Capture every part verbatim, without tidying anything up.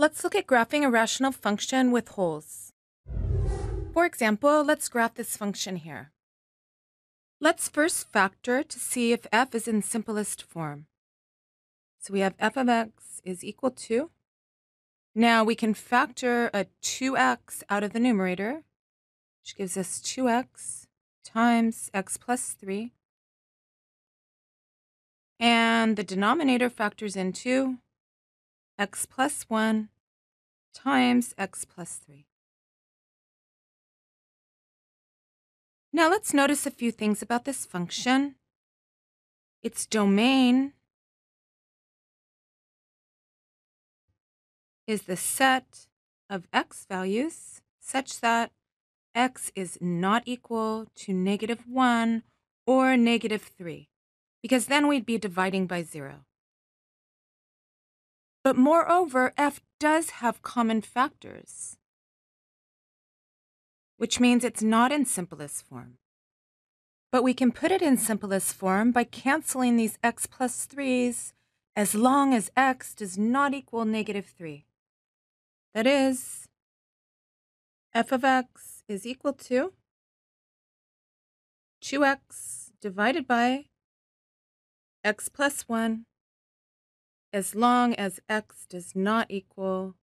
Let's look at graphing a rational function with holes. For example, let's graph this function here. Let's first factor to see if f is in simplest form. So we have f of x is equal to. Now we can factor a two x out of the numerator, which gives us two x times x plus three. And the denominator factors in two, x plus one times x plus three. Now let's notice a few things about this function. Its domain is the set of x values such that x is not equal to negative one or negative three. Because then we'd be dividing by zero. But moreover, f does have common factors, which means it's not in simplest form. But we can put it in simplest form by canceling these x plus threes as long as x does not equal negative three. That is, f of x is equal to two x divided by x plus one, as long as x does not equal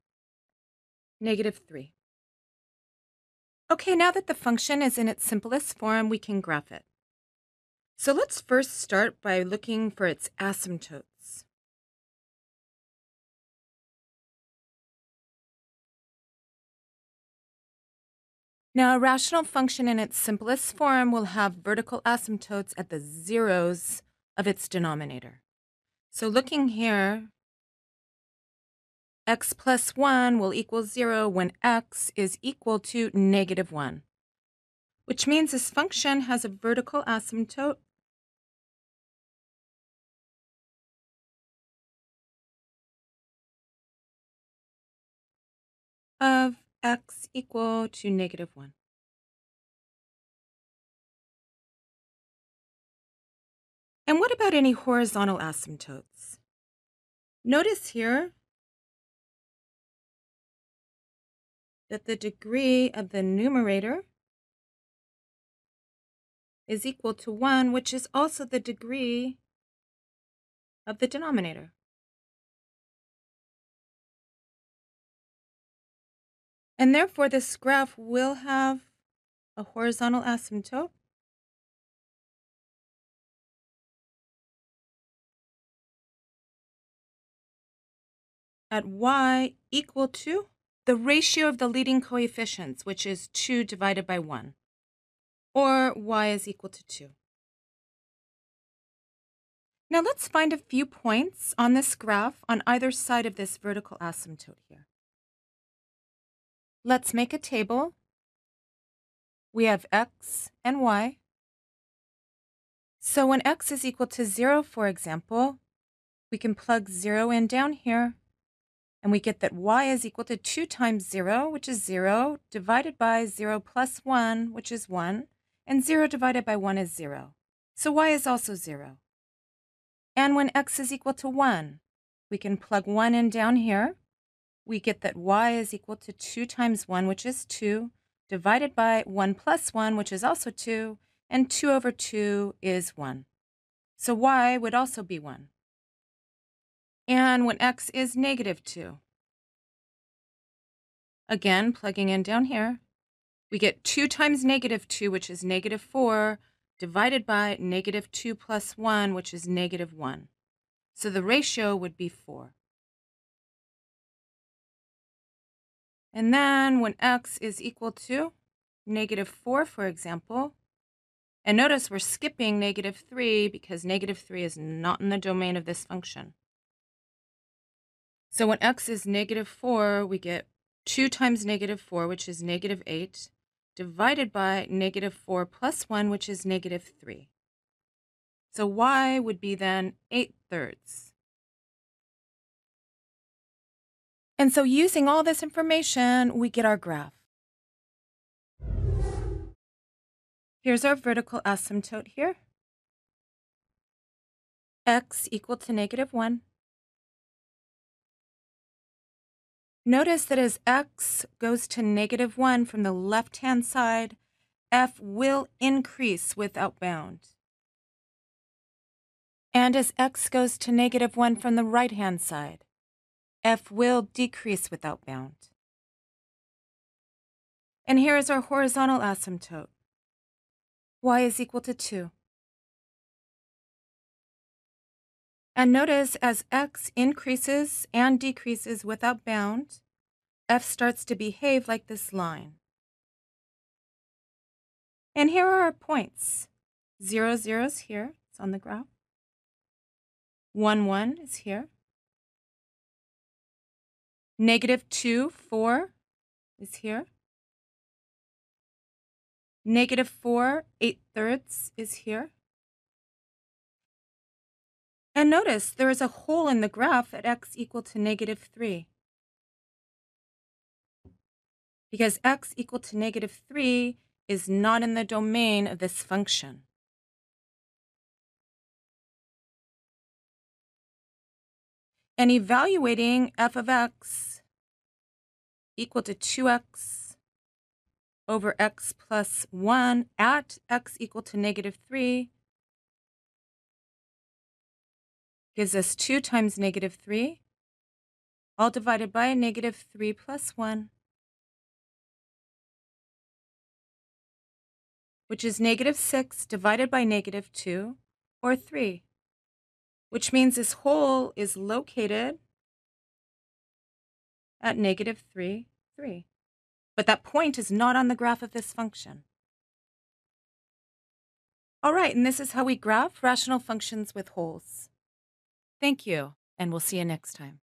negative three. Okay, now that the function is in its simplest form, we can graph it. So let's first start by looking for its asymptotes. Now, a rational function in its simplest form will have vertical asymptotes at the zeros of its denominator. So looking here, x plus one will equal zero when x is equal to negative one, which means this function has a vertical asymptote of x equal to negative one. And what about any horizontal asymptotes? Notice here that the degree of the numerator is equal to one, which is also the degree of the denominator. And therefore, this graph will have a horizontal asymptote at y equal to the ratio of the leading coefficients, which is two divided by one, or y is equal to two. Now let's find a few points on this graph on either side of this vertical asymptote here. Let's make a table. We have x and y. So when x is equal to zero, for example, we can plug zero in down here. And we get that y is equal to two times zero, which is zero, divided by zero plus one, which is one, and zero divided by one is zero. So y is also zero. And when x is equal to one, we can plug one in down here. We get that y is equal to two times one, which is two, divided by one plus one, which is also two, and two over two is one. So y would also be one. And when x is negative two, again, plugging in down here, we get two times negative two, which is negative four, divided by negative two plus one, which is negative one. So the ratio would be four. And then when x is equal to negative four, for example, and notice we're skipping negative three because negative three is not in the domain of this function. So when x is negative four, we get two times negative four, which is negative eight, divided by negative four plus one, which is negative three. So y would be then eight thirds. And so using all this information, we get our graph. Here's our vertical asymptote here. X equal to negative one. Notice that as x goes to negative one from the left-hand side, f will increase without bound. And as x goes to negative one from the right-hand side, f will decrease without bound. And here is our horizontal asymptote. Y is equal to two. And notice as x increases and decreases without bound, f starts to behave like this line. And here are our points. Zero, zero is here, it's on the graph. One, one is here. Negative two, four is here. Negative four, eight thirds is here. And notice there is a hole in the graph at x equal to negative three. Because x equal to negative three is not in the domain of this function. And evaluating f of x equal to two x over x plus one at x equal to negative three gives us two times negative three, all divided by negative three plus one, which is negative six divided by negative two, or three, which means this hole is located at negative three, three. But that point is not on the graph of this function. All right, and this is how we graph rational functions with holes. Thank you, and we'll see you next time.